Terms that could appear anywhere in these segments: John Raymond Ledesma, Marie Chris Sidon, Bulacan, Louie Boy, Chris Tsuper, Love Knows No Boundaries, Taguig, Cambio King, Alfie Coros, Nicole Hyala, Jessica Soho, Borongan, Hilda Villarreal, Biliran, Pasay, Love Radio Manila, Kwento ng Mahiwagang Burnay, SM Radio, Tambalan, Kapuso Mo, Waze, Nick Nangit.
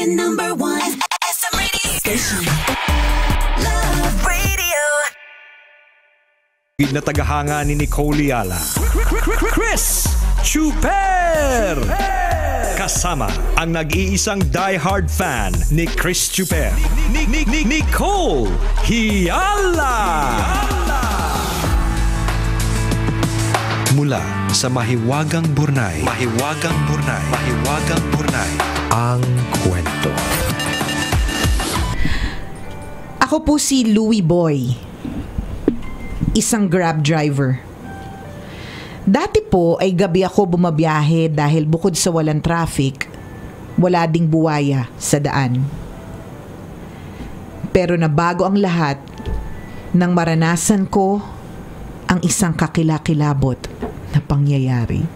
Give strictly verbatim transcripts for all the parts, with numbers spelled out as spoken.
station number one. S M Radio Station. Love Radio. Na tagahanga ni Nicole Hyala. Chris Tsuper. Kasama ang nag-iisang diehard fan ni Chris Tsuper. Nicole Hyala. Mula sa Mahiwagang Burnay, Mahiwagang Burnay, Mahiwagang Burnay, ang kwento. Ako po si Louie Boy, isang grab driver. Dati po ay gabi ako bumabiyahe dahil bukod sa walang traffic, wala ding buwaya sa daan. Pero nabago ang lahat nang maranasan ko ang isang kakilakilabot na pangyayari.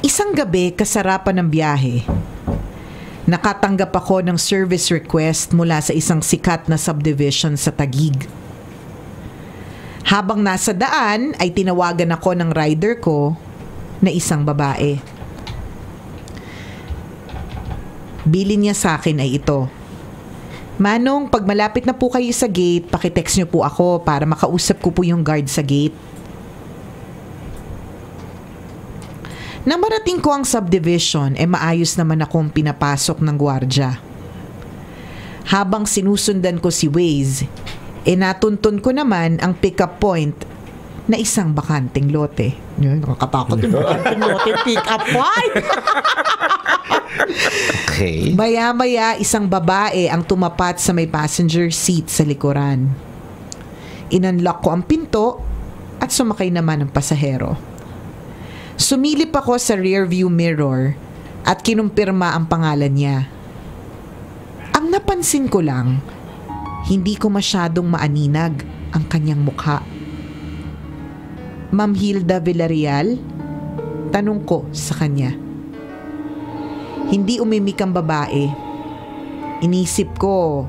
Isang gabi, kasarapan ng biyahe, nakatanggap ako ng service request mula sa isang sikat na subdivision sa Taguig. Habang nasa daan, ay tinawagan ako ng rider ko na isang babae. Bilin niya sa akin ay ito: "Manong, pag malapit na po kayo sa gate, pakitext nyo po ako para makausap ko po yung guard sa gate." Namarating ko ang subdivision, eh maayos naman akong pinapasok ng gwardya. Habang sinusundan ko si Waze, eh natuntun ko naman ang pick-up point na isang bakanting lote. Yun, nakakatakot yung bakanting lote, pick-up point! Okay. Maya-maya, isang babae ang tumapat sa may passenger seat sa likuran. Inunlock ko ang pinto at sumakay naman ang pasahero. Sumilip ako sa rearview mirror at kinumpirma ang pangalan niya. Ang napansin ko lang, hindi ko masyadong maaninag ang kanyang mukha. "Ma'am Hilda Villarreal?" tanong ko sa kanya. Hindi umimik ang babae. Inisip ko,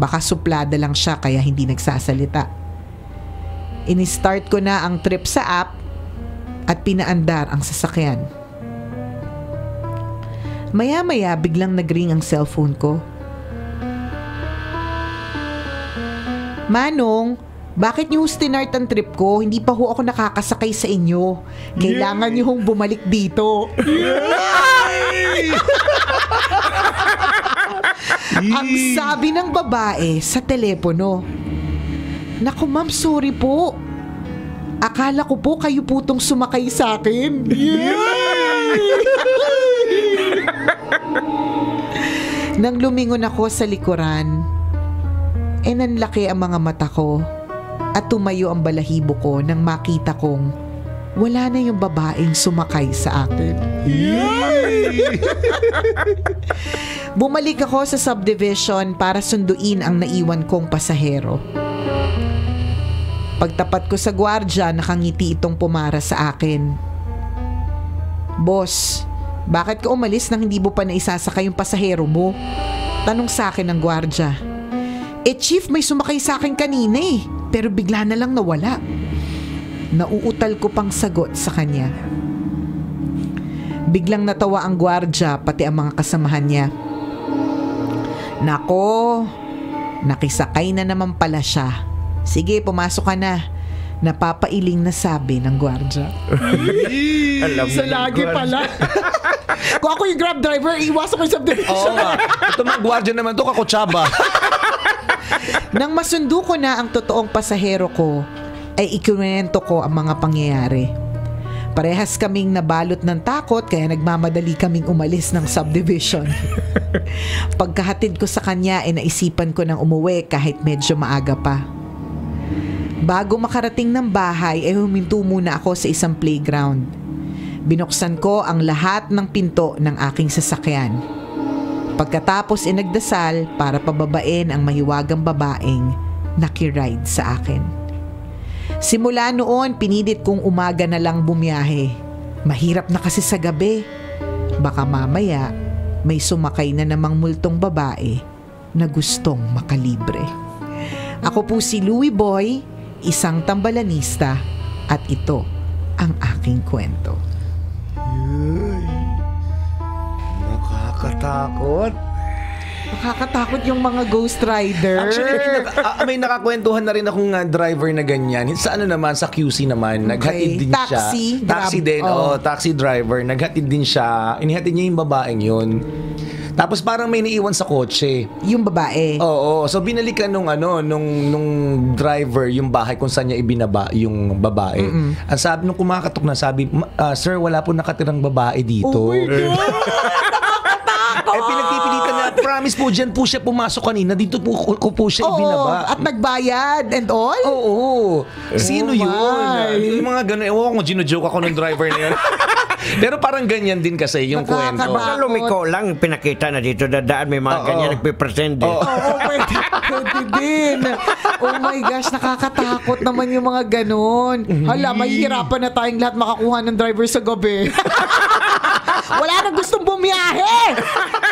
baka suplada lang siya kaya hindi nagsasalita. Inistart ko na ang trip sa app at pinaandar ang sasakyan. Maya-maya, biglang nagring ang cellphone ko. "Manong, bakit niyo stinart ang trip ko? Hindi pa ho ako nakakasakay sa inyo. Kailangan niyo hong bumalik dito." Ang sabi ng babae sa telepono, "Naku ma'am, sorry po. Akala ko po kayo po tong sumakay sa akin." Nang lumingon ako sa likuran, eh nanlaki ang mga mata ko at tumayo ang balahibo ko nang makita kong wala na yung babaeng sumakay sa akin. Bumalik ako sa subdivision para sunduin ang naiwan kong pasahero. Pagtapat ko sa gwardya, nakangiti itong pumara sa akin. "Boss, bakit ka umalis nang hindi mo pa naisasakay yung pasahero mo?" tanong sa akin ng gwardya. "Eh chief, may sumakay sa akin kanina eh, pero bigla na lang nawala." Nauutal ko pang sagot sa kanya. Biglang natawa ang gwardya pati ang mga kasamahan niya. "Nako, nakisakay na naman pala siya. Sige, pumasok ka na." Napapailing na sabi ng gwardya. Alam mo, sa lagi pala. Kung ako yung grab driver, iwasan ko yung subdivision. Oo, ito mga gwardya naman to, kakutsaba. Nang masundo ko na ang totoong pasahero ko, ay ikinuwento ko ang mga pangyayari. Parehas kaming nabalot ng takot kaya nagmamadali kaming umalis ng subdivision. Pagkahatid ko sa kanya ay naisipan ko ng umuwi kahit medyo maaga pa. Bago makarating ng bahay ay huminto muna ako sa isang playground. Binuksan ko ang lahat ng pinto ng aking sasakyan. Pagkatapos ay nagdasal para pababain ang mahiwagang babaeng nakiride sa akin. Simula noon, pinilit kong umaga na lang bumiyahe. Mahirap na kasi sa gabi. Baka mamaya, may sumakay na namang multong babae na gustong makalibre. Ako po si Louie Boy, isang tambalanista, at ito ang aking kwento. Yay! Nakakatakot. Nakakatakot yung mga ghost rider. Actually, may nakakwentuhan na rin akong uh, driver na ganyan. Sa ano naman, sa Q C naman, okay. Naghatid din taxi, siya. Taxi? Taxi din, oh. oh. Taxi driver. Naghatid din siya. Inihatid niya yung babaeng yun. Tapos parang may iniiwan sa kotse. Yung babae? Oo. oo. So, binalikan nung, ano, nung, nung driver yung bahay kung saan niya ibinaba yung babae. Mm-mm. Ang sabi, nung kumakatok na, sabi, uh, sir, wala po nakatirang babae dito. Oh my God! Eh, pinagpipilitan na, promise po, dyan po siya pumasok kanina. Dito po ko po siya oo, ibinaba. At nagbayad and all? Oo. oo. Sino oh yun? Yung mga gano'n. Ewan ko, ginujoke ako ng driver na yun. Pero parang ganyan din kasi yung kwento. Baka lumiko lang, pinakita na dito, dadaan, may mga oh, ganyan, oh. nagpipresent eh. Oo, oh, oh, pwede din. Oh my gosh, nakakatakot naman yung mga ganun. Hala, mahihirapan na tayong lahat makakuha ng driver sa gabi. Wala na gustong bumiyahe.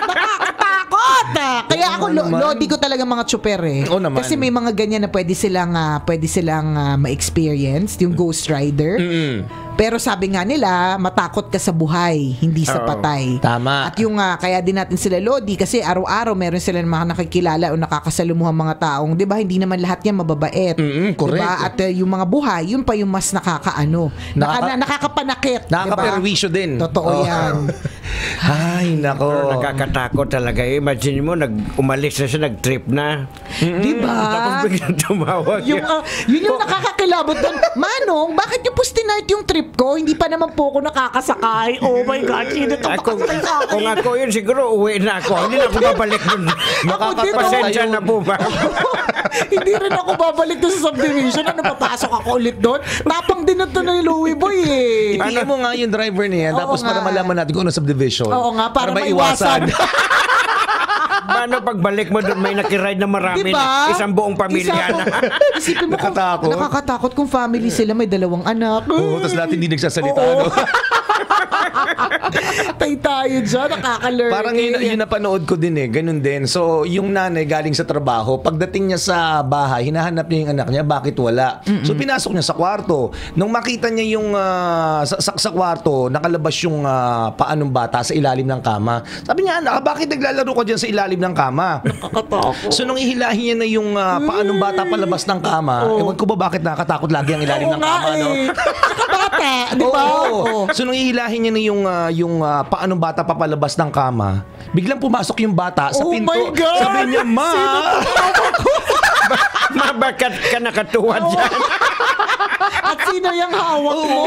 Nakakatakot. Kaya ako, oh, lo- lodi ko talaga mga tsuper eh. Oh, kasi may mga ganyan na pwede silang, uh, pwede silang uh, ma-experience, yung ghost rider. Mm-hmm. Pero sabi nga nila, matakot ka sa buhay, hindi sa patay. Tama. At yung nga, uh, kaya din natin sila lodi kasi araw-araw meron sila mga nakikilala o nakakasalamuha mga taong, di ba, hindi naman lahat yan mababait. Mm-hmm, correct. Diba? At uh, yung mga buhay, yun pa yung mas nakakaano. Nakaka- na, nakakapanakit. Nakakaperwisyo diba? Din. Totoo oh. yan. Ay, nako. Pero nakakatakot talaga. Imagine mo, nag umalis na siya, nag-trip na. Mm-hmm. Di ba? Tapos biglang tumawag. Yung, uh, yun yung nakakakilabot doon. Manong, bakit yung pustinart yung trip ko, hindi pa naman po ako nakakasakay. Oh my God, sino ito makakasakay? Kung ako yun, siguro uwi na ako. Hindi na ako babalik dun. Makakapasensya na po ba? Hindi rin ako babalik dun sa subdivision. Ano, papasok ako ulit dun? Tapang din ito na ni Louie Boy eh. Ano mo nga yung driver niya, tapos para malaman natin kung ano subdivision. Oo nga, para maiwasan. Paano pagbalik mo doon, may nakiride na marami, diba? Isang buong pamilya na. Isipin mo kung nakakatakot. nakakatakot kung family sila, may dalawang anak. Oo, tapos lahat hindi nagsasalita. Oo. Ano? Tay tayo dyan, nakaka-learn. Parang yun, yun napanood ko din eh, ganun din. So, yung nanay galing sa trabaho, pagdating niya sa bahay, hinahanap niya yung anak niya, bakit wala? Mm-mm. So, pinasok niya sa kwarto. Nung makita niya yung uh, sa, sa kwarto, nakalabas yung uh, paanong bata sa ilalim ng kama. Sabi niya, anak, bakit naglalaro ka dyan sa ilalim ng kama? Nakakatakot. So, nung ihilahin niya na yung uh, paanong bata palabas ng kama, oh. ewan ko ba bakit nakakatakot lagi ang ilalim Oo ng kama, eh. no? Bata, di ba? Oo. Oo. So, nung ihilahin niya na yung uh, yung uh, paanong bata papalabas ng kama, biglang pumasok yung bata sa oh pinto. Oh my God! Sabi niya, ma! Ma, bakit ka nakatuwa dyan? At sino yung hawak mo?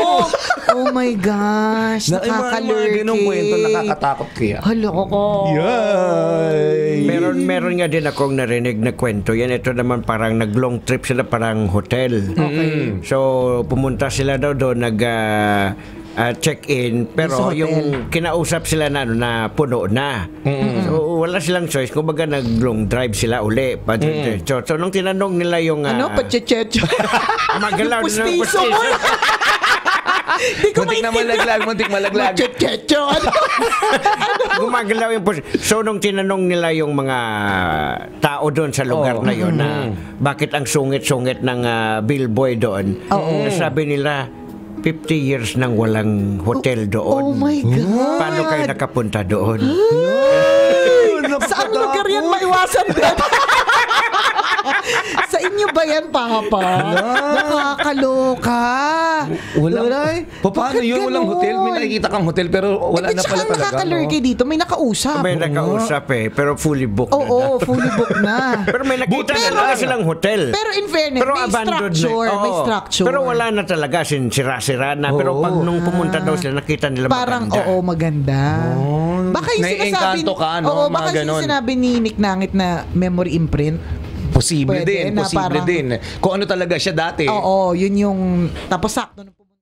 Oh my gosh, nakakalurky. Ganong kwento, nakakatakot kaya. Haloko ko. Yay! Meron, meron nga din akong narinig na kwento. Yan, ito naman parang nag-long trip sila, parang hotel. Okay. So, pumunta sila daw doon, nag... Uh, Uh, check-in, pero yung kinausap sila na, na puno na. Mm-hmm. So, wala silang choice. Kumbaga, nag-long drive sila uli. Mm-hmm. So, so, nung tinanong nila yung... Uh, ano? Pachechecho? Magalaw na ng pustiso. Muntik na malaglag, muntik malaglag. Pachechecho? Ano? Gumagalaw yung pustiso. So, nung tinanong nila yung mga tao doon sa lugar oh. na yun, mm-hmm. na bakit ang sungit-sungit ng uh, billboy doon, oh, sabi nila, fifty years nang walang hotel doon. Oh my God! Paano kayo nakapunta doon? Saan lugar yan maiwasan din? Sa inyo ba yan, Papa? Nakakaloka. Walang, paano yun? Walang hotel? May nakikita kang hotel pero wala eh, na pala talaga. Nakakalurky no? dito. May nakausap. May nakausap eh. Pero fully booked oh, na. Oo, fully booked na. Pero may nakita pero, na lang silang hotel. Pero in fairness, pero may structure. Na. Oh, may structure. Pero wala na talaga. Sinsira-sira na. Oh, pero pag nung pumunta ah, daw sila, nakita nila parang, maganda. Parang, oo, maganda. Oh, baka yung sinasabi, ka, no? Oo, baka yung sinabi ni Nick Nangit na memory imprint. Posible din, posible din. Kung ano talaga siya dati. Oo, yun yung... Tapos sakto nung pumunta.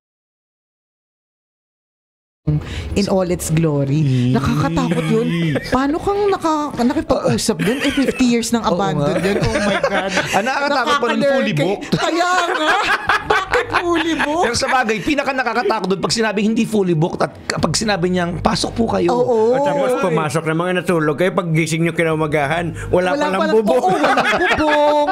In all its glory. Nakakatakot yun. Paano kang naka, nakipag-usap dun? Eh, fifty years nang abandoned yun. Oh my God. Ah, nakakatakot pa ng fully booked. Kaya nga. Bakit fully booked? Pero sa bagay, pinaka nakakatakot dun pag sinabi hindi fully booked at pag sinabi niyang, pasok po kayo. Oo. At tapos pumasok na mga natulog kayo, pag gising niyo kinamagahan, wala, wala palang bubong. Oo, walang bubong.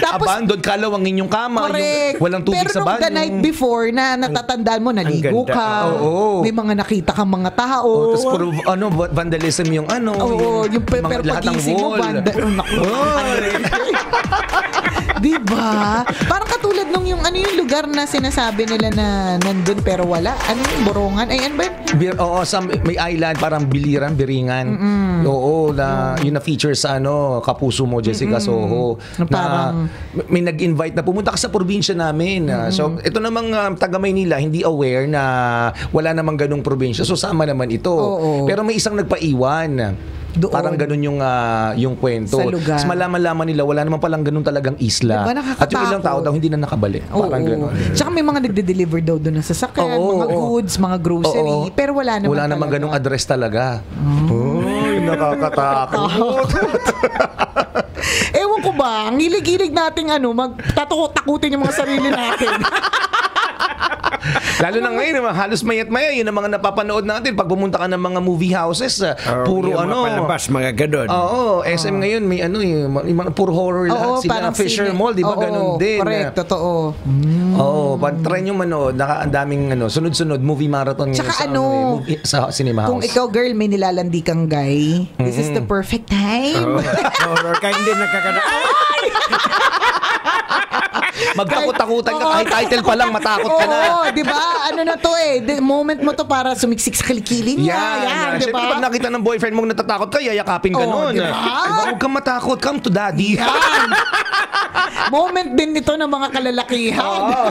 Tapos, abandoned ka lang ang inyong kama. Correct. Yung walang tubig pero sa banyo. Pero the night before na natatandaan mo, naligo ka. Oo. May mga mga nakita kang mga tao. Oh, tapos puro ano, vandalism yung ano. Oo, oh, yung, yung pe pero pagising mo, vandal. Oh, diba? Parang katulad nung yung ano yung lugar na sinasabi nila na nandun pero wala. Ano yung borongan? Ayan ba? Bir, oo, sa may island, parang biliran, biringan. Mm -mm. Oo, na, yun na feature sa ano, Kapuso Mo, Jessica mm -mm. Soho. Na, parang, may nag-invite na pumunta ka sa probinsya namin. Mm -mm. So, ito namang um, taga Maynila, hindi aware na wala namang ganung probinsya. So, sama naman ito. Oo. Pero may isang nagpaiwan. Doon. Parang ganun yung uh, yung kwento. Mas malaman-laman nila, wala naman palang ganun talagang isla. Diba, at yung ilang tao daw, hindi na nakabalik. Oo, parang oo. Ganun. Tsaka may mga nagde-deliver daw doon na sasakyan, mga oo. goods, mga grocery, oo. pero wala naman Wala naman talaga. ganung address talaga. Oh. Ay, nakakatakot. Ewan ko ba, ang hilig-hilig nating ano, magtatakot-takutin yung mga sarili natin. Lalo na ngayon, halos mayat-maya, yun ang mga napapanood natin. Pag pumunta ka ng mga movie houses, uh, puro ano. Mga palabas, mga gadon. Oo, S M uh, ngayon, may ano, yung, yung, yung puro horror oh, lahat sila. Fisher sine. Mall, di ba? Oh, ganun oh, din. Correct, totoo. Mm. Oo, oh, pag-try nyo manood, ang daming ano, sunod-sunod, movie marathon ngayon sa, ano, movie, sa cinema house. Kung ikaw, girl, may nilalandi kang guy, mm-hmm. this is the perfect time. Oh, horror ka, hindi nagkakana. Ay! Magtakot-takutan ka, kahit title pa lang matakot ka na. Oo, di ba? Ano na to eh, the moment mo to para sumiksik sa kilikili niya. Yeah, yeah, yeah. Diba? Siyempre, pag nakita ng boyfriend mong natatakot ka, yayakapin ka oh, nun. Diba? Diba? Huwag kang matakot, come to daddy. Yeah. Moment din nito ng mga kalalakihan. Oo.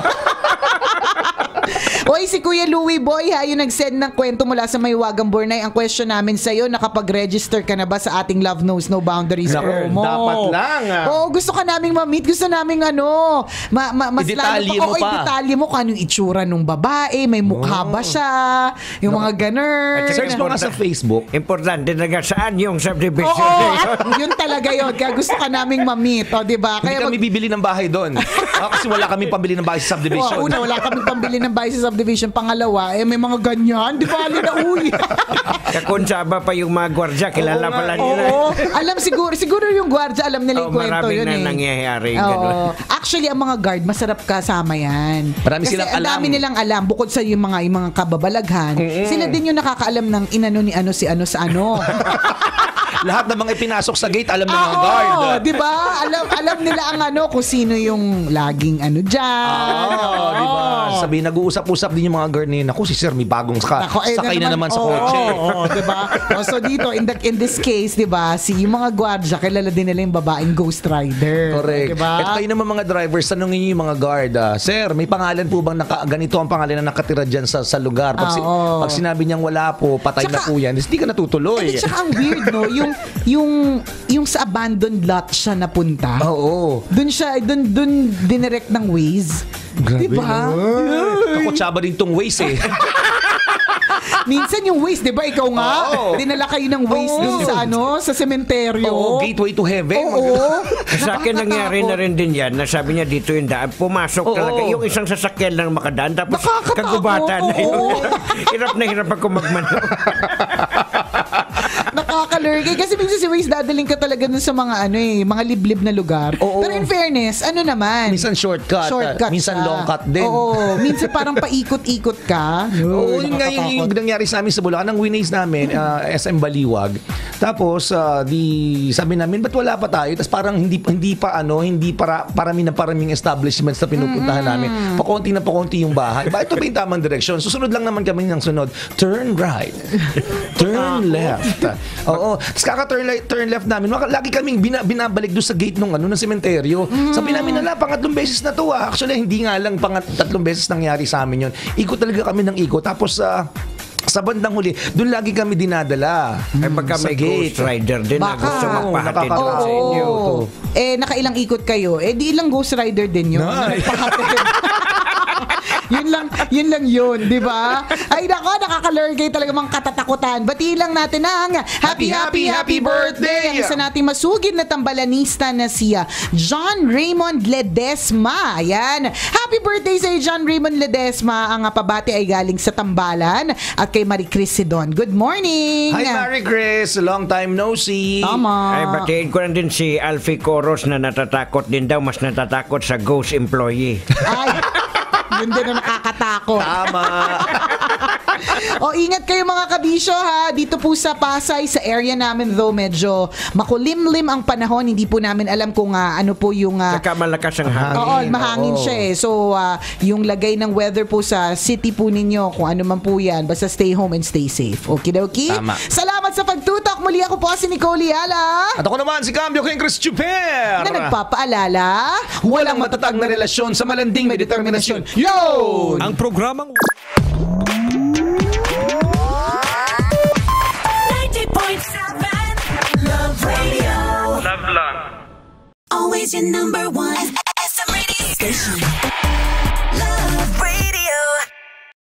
Oy, si Kuya Louie Boy ha, yung nag-send ng kwento mula sa Mahiwagang Burnay. Ang question namin sa'yo, nakapag-register ka na ba sa ating Love Knows No Boundaries na, promo? Dapat lang. Ah. Oo, gusto ka naming ma-meet. Gusto naming ano, ma ma mas i-detalye lalo pa. Oo, i-detalye mo kung ano yung itsura ng babae, may mukha oh. ba siya, yung no. mga ganun. Search mo na sa Facebook. Importante talaga saan yung subdivision. Oo, yun talaga yun. Kaya gusto ka naming ma-meet. O, diba? Kaya Hindi kami bibili ng bahay doon. Kasi wala kami pambili ng bahay sa subdivision. Oo, una, wala kami pambili ng bahay sa subdivision. Pangalawa, eh, may mga ganyan. Di ba, alin na uwi? Kakunsaba pa yung mga gwardya. Kilala oo, pala nila. Oo. Alam siguro, siguro yung gwardya, alam nila oh, yung kwento yun na eh. Marami na nangyayari. Oh. Actually, ang mga guard, masarap kasama yan. Marami Kasi silang alam. Kasi dami nilang alam. Bukod sa yung mga, yung mga kababalaghan, mm -hmm. sila din yung nakakaalam ng inano ni ano si ano sa ano. Lahat ng mga ipinasok sa gate, alam na oh, mga guard. Oo, di ba? Alam, alam nila ang ano, kung sino yung laging ano dyan. Oo, oh, di ba? Sabi, nag-uusap-usap din yung mga guard niya, naku, si sir, may bagong ska. Naku, eh, sakay na naman, na naman sa oh, kotse. Oo, oh, oh, di ba? Oh, so dito, in, the, in this case, di ba, si yung mga guardya, kilala din nila yung babaeng ghost rider. Correct. Diba? At kayo naman mga drivers, tanongin niyo yung mga guard, ah, sir, may pangalan po bang naka, ganito ang pangalan na nakatira dyan sa, sa lugar? Pag, ah, si, oh. pag sinabi niyang wala po, patay saka, na po yan, hindi ka natutuloy. Tsaka ang weird, no? Yung, yung, yung sa abandoned lot siya napunta. Oo. Oh, oh. Doon siya, doon, doon dinirect ng Waze. Grabe diba? Kakutsaba din tong Waze eh. Minsan yung Waze, di ba? Ikaw nga, oh, dinala kayo ng Waze oh, dun sa ano, sa sementeryo. Oo, oh, gateway to heaven. Oo. Oh, sa akin nangyari na rin din yan, nasabi niya dito yung daan, pumasok oh, talaga. Yung isang sasakyan lang makadaan, tapos kagubatan oh, na yun. Oh. Hirap na hirap ako magmanaw. Nakakalurgi. Kasi minsan si Waze dadaling ka talaga dun sa mga ano eh, mga liblib na lugar. Oo. Pero in fairness, ano naman? Minsan shortcut. Shortcut. Minsan long cut din. Oo. Minsan parang paikot-ikot ka. Oo. Yun nga yung nangyari sa amin sa Bulacan. Ang winays namin, uh, S M Baliwag. Tapos, uh, di, sabi namin, ba't wala pa tayo? Tapos parang hindi, hindi pa ano, hindi para, parami na paraming establishments na pinupuntahan mm-hmm. namin. Pakunti na pakunti yung bahay. Ba, ito ba yung tamang direksyon? Susunod lang naman kami ng sunod. Turn right. Turn left. Oo. Tapos kaka-turn turn left namin. Lagi kaming bina, binabalik doon sa gate nung ano, ng sementeryo. Mm. Sabi namin, ala, pangatlong beses na to ah. Actually, hindi nga lang pangatlong beses nangyari sa amin yun. Ikot talaga kami ng ikot. Tapos, ah, uh, sa bandang huli, doon lagi kami dinadala. Mm. Eh, pagka may ghost rider din baka, na gusto magpahatid oh, sa inyo. Oh. Eh, nakailang ikot kayo. Eh, di ilang ghost rider din yun. Nice. Yun lang, yun lang yun, di ba? Ay, nako, nakakalurgay talaga mga katatakutan. Batiin lang natin ang happy, happy, happy, happy birthday! Ang isa nating masugid na tambalanista na si John Raymond Ledesma. Ayan. Happy birthday sa John Raymond Ledesma. Ang pabati ay galing sa Tambalan at kay Marie Chris Sidon. Good morning! Hi, Marie Chris! Long time no see! Tama! Ay, batiin ko lang din si Alfie Coros na natatakot din daw. Mas natatakot sa ghost employee. Ay! Yun din ang nakakatakot. Tama. O ingat kayo mga kabisyo ha. Dito po sa Pasay, sa area namin though medyo makulimlim ang panahon. Hindi po namin alam kung uh, ano po yung uh, saka malakas ang hangin. Oo, mahangin oo. siya eh. So uh, yung lagay ng weather po sa city po ninyo, kung ano man po yan, basta stay home and stay safe. Okidoki. Salamat sa pagtutok. Muli ako po si Nicole Hyala. At ako naman si Cambio King Chris Tsuper, na nagpapaalala, walang matatag na relasyon sa malanding may determinasyon. Yo! Ang programang